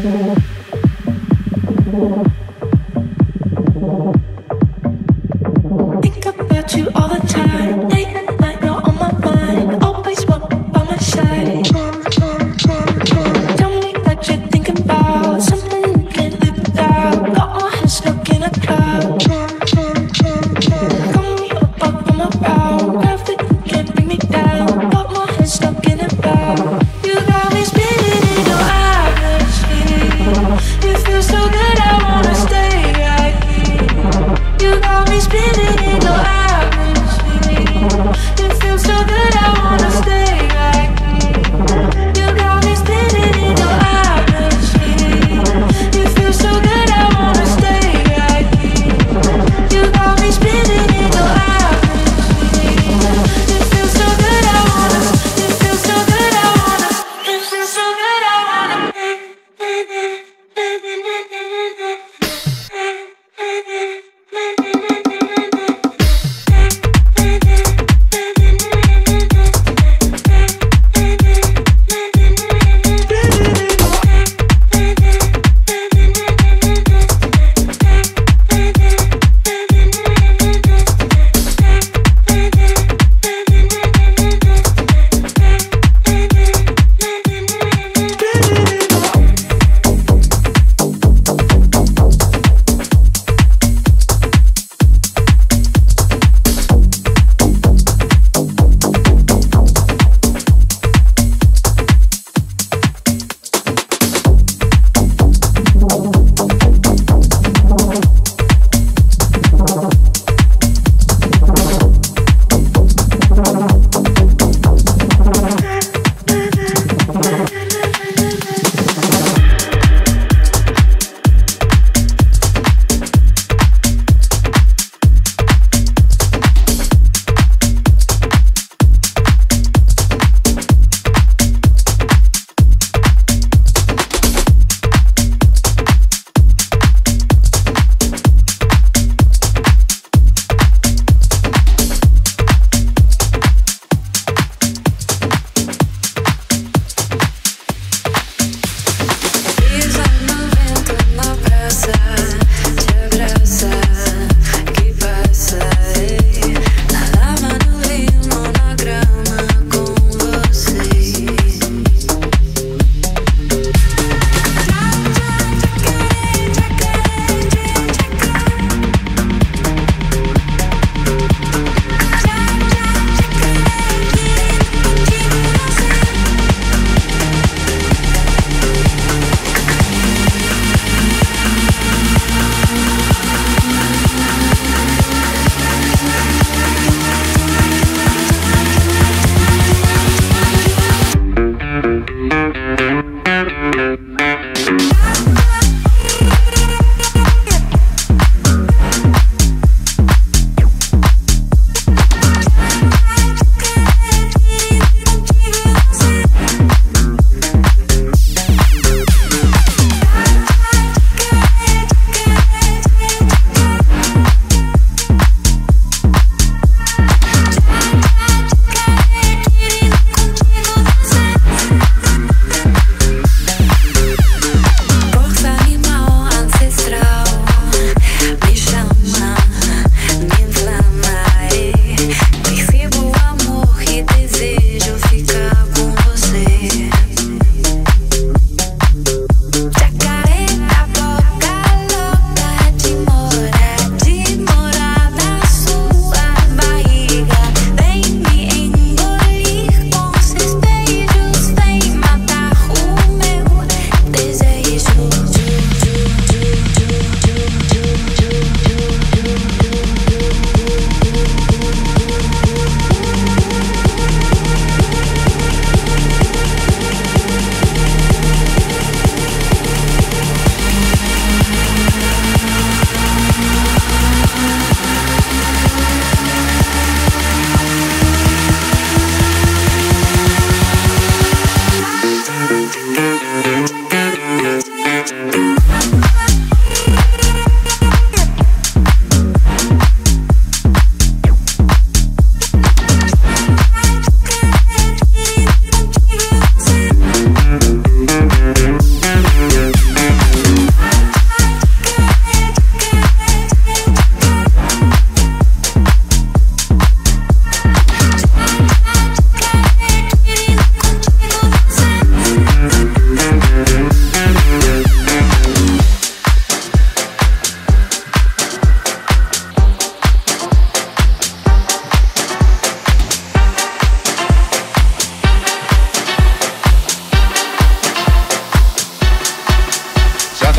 It feels so good, I wanna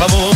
favor. Se acabó. Se acabó. Se acabó.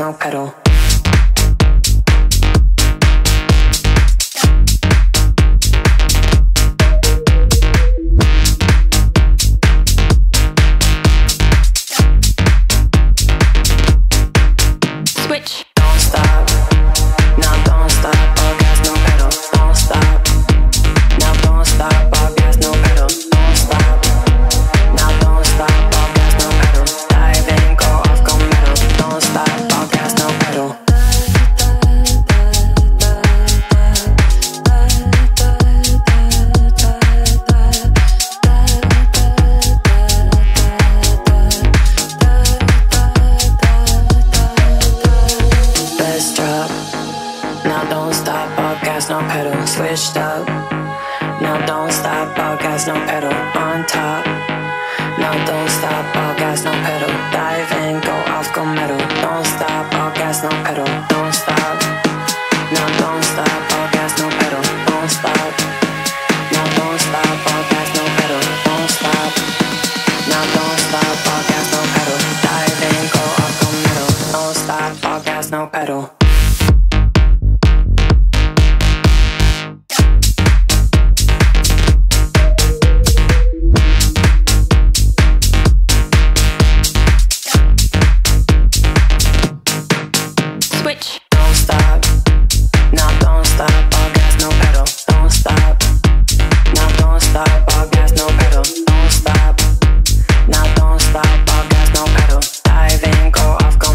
No pedal. Switch. Don't stop. No, don't stop. All gas, no pedal. Don't stop. No, don't stop. All gas, no pedal. Don't stop. No, don't stop. All gas, no pedal. Dive and go off, go metal. Don't stop. Switched up, now don't stop, all gas, no pedal, on top, now don't stop, all gas, no pedal, dive in, go off, go metal, don't stop, all gas, no pedal, don't stop, now don't stop, all gas, no pedal, don't stop, now don't stop, all gas, no pedal, don't stop, now don't stop, all gas, no pedal, dive in, go off, go metal, don't stop, all gas, no pedal. Stop, all gas, no pedal. Dive in, go off, go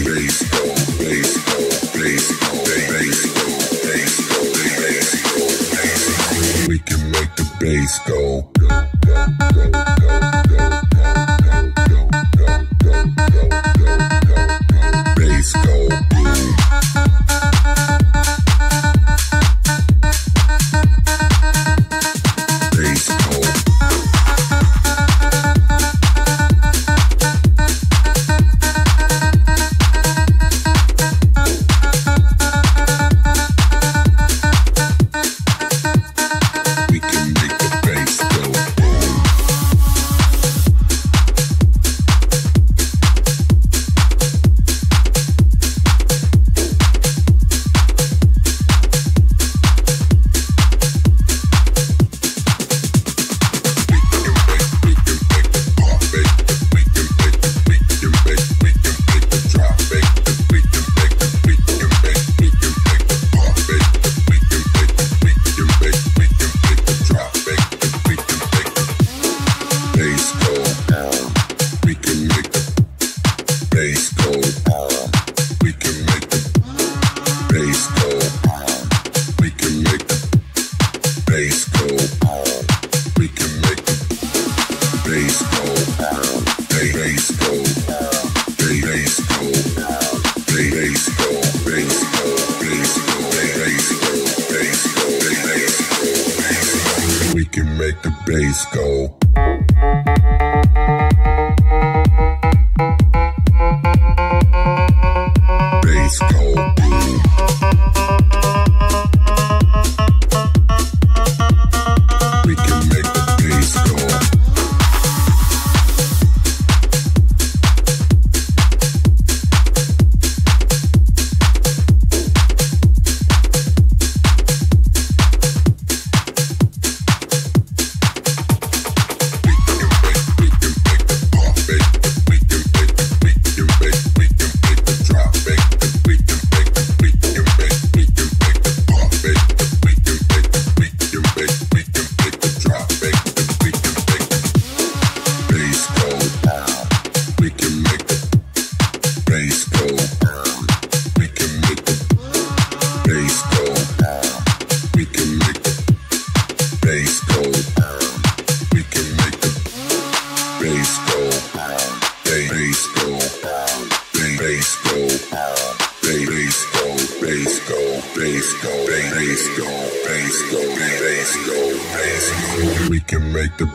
We can make the bass go, go, go, go, go, bass go, we can make the bass go. We can make the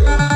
bass go.